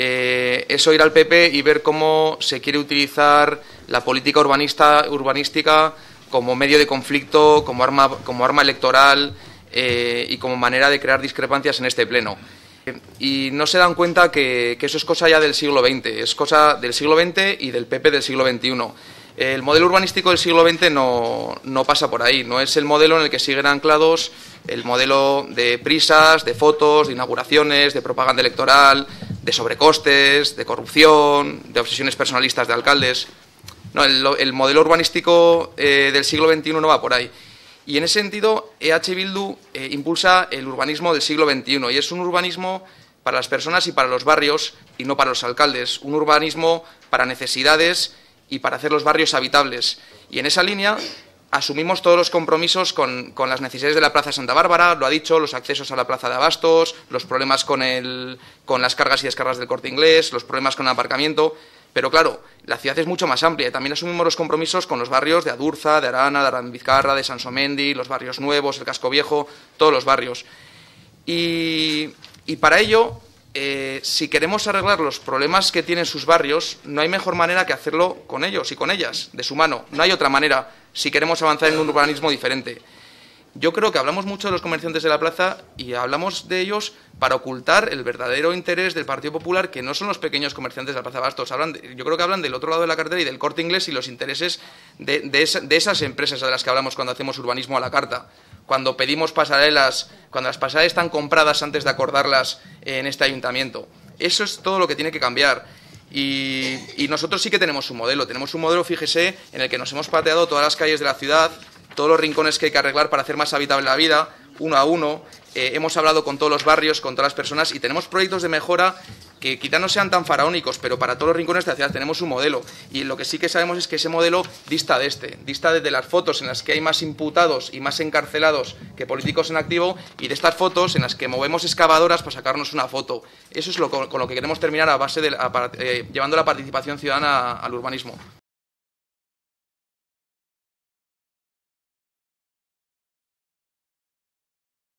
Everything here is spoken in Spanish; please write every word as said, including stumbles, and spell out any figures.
Eh, es oír al P P y ver cómo se quiere utilizar la política urbanista, urbanística como medio de conflicto, como arma, como arma electoral eh, y como manera de crear discrepancias en este pleno. Y no se dan cuenta que, que eso es cosa ya del siglo veinte, es cosa del siglo veinte y del P P del siglo veintiuno. El modelo urbanístico del siglo veinte no, no pasa por ahí, no es el modelo en el que siguen anclados el modelo de prisas, de fotos, de inauguraciones, de propaganda electoral, de sobrecostes, de corrupción, de obsesiones personalistas de alcaldes. No, el, el modelo urbanístico eh, del siglo veintiuno no va por ahí. Y en ese sentido, E H Bildu eh, impulsa el urbanismo del siglo veintiuno y es un urbanismo para las personas y para los barrios y no para los alcaldes. Un urbanismo para necesidades y para hacer los barrios habitables. Y en esa línea asumimos todos los compromisos con, con las necesidades de la Plaza de Santa Bárbara, lo ha dicho, los accesos a la Plaza de Abastos, los problemas con, el, con las cargas y descargas del Corte Inglés, los problemas con el aparcamiento. Pero claro, la ciudad es mucho más amplia y también asumimos los compromisos con los barrios de Adurza, de Arana, de Arambizcarra, de Sansomendi, los barrios nuevos, el Casco Viejo, todos los barrios. Y, y para ello, eh, si queremos arreglar los problemas que tienen sus barrios, no hay mejor manera que hacerlo con ellos y con ellas, de su mano. No hay otra manera si queremos avanzar en un urbanismo diferente. Yo creo que hablamos mucho de los comerciantes de la plaza y hablamos de ellos para ocultar el verdadero interés del Partido Popular, que no son los pequeños comerciantes de la Plaza de Abastos. Hablan de, yo creo que hablan del otro lado de la cartera y del Corte Inglés y los intereses de, de, esa, de esas empresas de las que hablamos cuando hacemos urbanismo a la carta. Cuando pedimos pasarelas, cuando las pasarelas están compradas antes de acordarlas en este ayuntamiento. Eso es todo lo que tiene que cambiar. Y, y nosotros sí que tenemos un modelo. Tenemos un modelo, fíjese, en el que nos hemos pateado todas las calles de la ciudad, todos los rincones que hay que arreglar para hacer más habitable la vida, uno a uno. Eh, hemos hablado con todos los barrios, con todas las personas y tenemos proyectos de mejora que quizá no sean tan faraónicos, pero para todos los rincones de la ciudad tenemos un modelo. Y lo que sí que sabemos es que ese modelo dista de este, dista de, de las fotos en las que hay más imputados y más encarcelados que políticos en activo y de estas fotos en las que movemos excavadoras para sacarnos una foto. Eso es lo, con, con lo que queremos terminar a base de, a, eh, llevando la participación ciudadana al urbanismo.